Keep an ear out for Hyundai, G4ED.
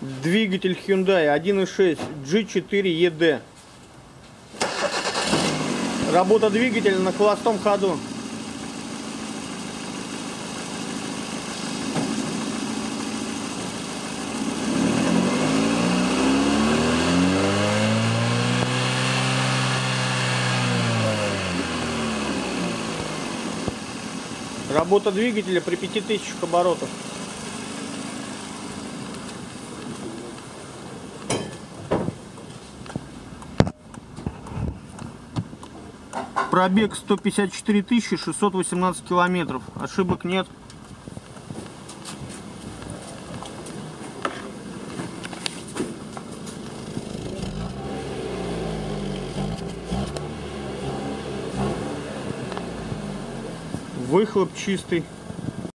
Двигатель Hyundai 1.6 G4ED. Работа двигателя на холостом ходу. Работа двигателя при 5000 оборотов. Пробег 154 618 километров. Ошибок нет. Выхлоп чистый.